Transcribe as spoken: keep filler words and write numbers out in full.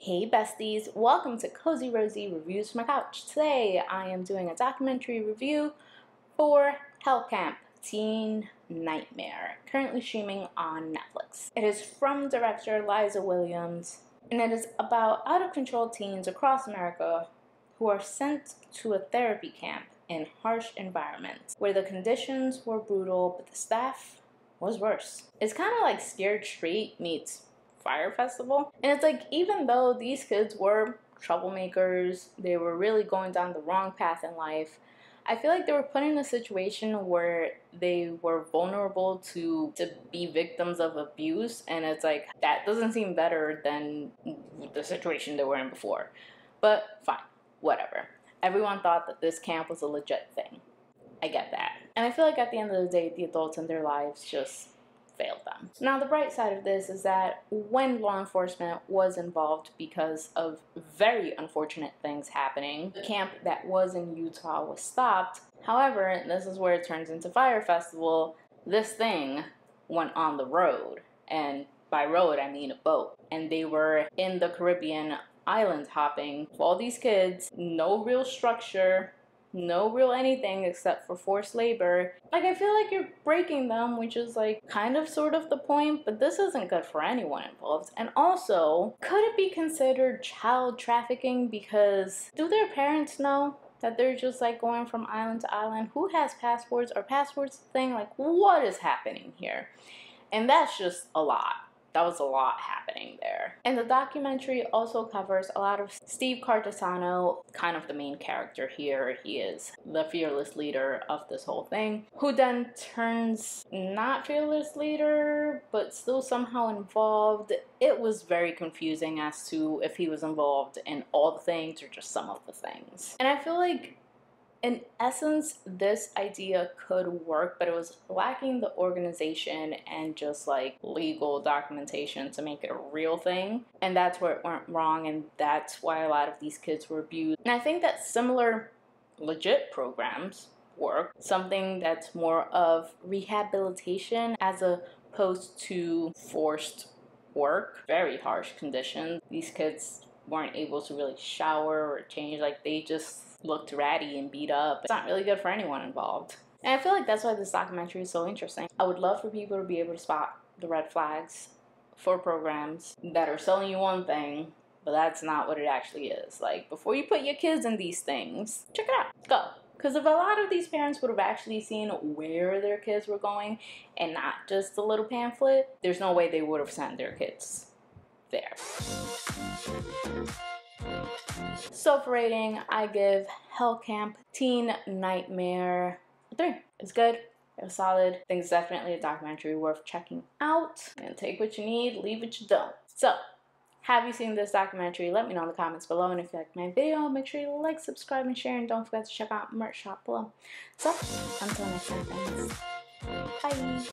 Hey besties, welcome to Cozy Rosie Reviews from My Couch. Today I am doing a documentary review for Hell Camp: Teen Nightmare, currently streaming on Netflix. It is from director Liza Williams, and it is about out-of-control teens across America who are sent to a therapy camp in harsh environments where the conditions were brutal, but the staff was worse. It's kind of like Scared Straight meets Fire Festival. And it's like, even though these kids were troublemakers, they were really going down the wrong path in life, I feel like they were put in a situation where they were vulnerable to to be victims of abuse, and it's like, that doesn't seem better than the situation they were in before. But fine, whatever. Everyone thought that this camp was a legit thing. I get that. And I feel like at the end of the day, the adults in their lives just failed them. Now, the bright side of this is that when law enforcement was involved because of very unfortunate things happening, the camp that was in Utah was stopped. However, and this is where it turns into Fire Festival, this thing went on the road. And by road, I mean a boat. And they were in the Caribbean island hopping. All these kids, no real structure, no real anything except for forced labor. Like, I feel like you're breaking them, which is like kind of sort of the point, but this isn't good for anyone involved. And also, could it be considered child trafficking? Because do their parents know that they're just like going from island to island? Who has passports? Are passports a thing? Like, what is happening here? And that's just a lot. That was a lot happening there. And the documentary also covers a lot of Steve Cardesano, kind of the main character here. He is the fearless leader of this whole thing, who then turns not fearless leader, but still somehow involved. It was very confusing as to if he was involved in all the things or just some of the things. And I feel like, in essence, this idea could work, but it was lacking the organization and just like legal documentation to make it a real thing. And that's where it went wrong, and that's why a lot of these kids were abused. And I think that similar legit programs work. Something that's more of rehabilitation as opposed to forced work. Very harsh conditions. These kids weren't able to really shower or change. Like, they just looked ratty and beat up. It's not really good for anyone involved. And I feel like that's why this documentary is so interesting. I would love for people to be able to spot the red flags for programs that are selling you one thing, but that's not what it actually is. Like, before you put your kids in these things, check it out. Go. Because if a lot of these parents would have actually seen where their kids were going and not just a little pamphlet, there's no way they would have sent their kids there. So for rating, I give Hell Camp Teen Nightmare a three. It's good. It was solid. I think it's definitely a documentary worth checking out. And take what you need, leave what you don't. So, have you seen this documentary? Let me know in the comments below. And if you like my video, make sure you like, subscribe, and share. And don't forget to check out merch shop below. So, until next time, friends. Bye.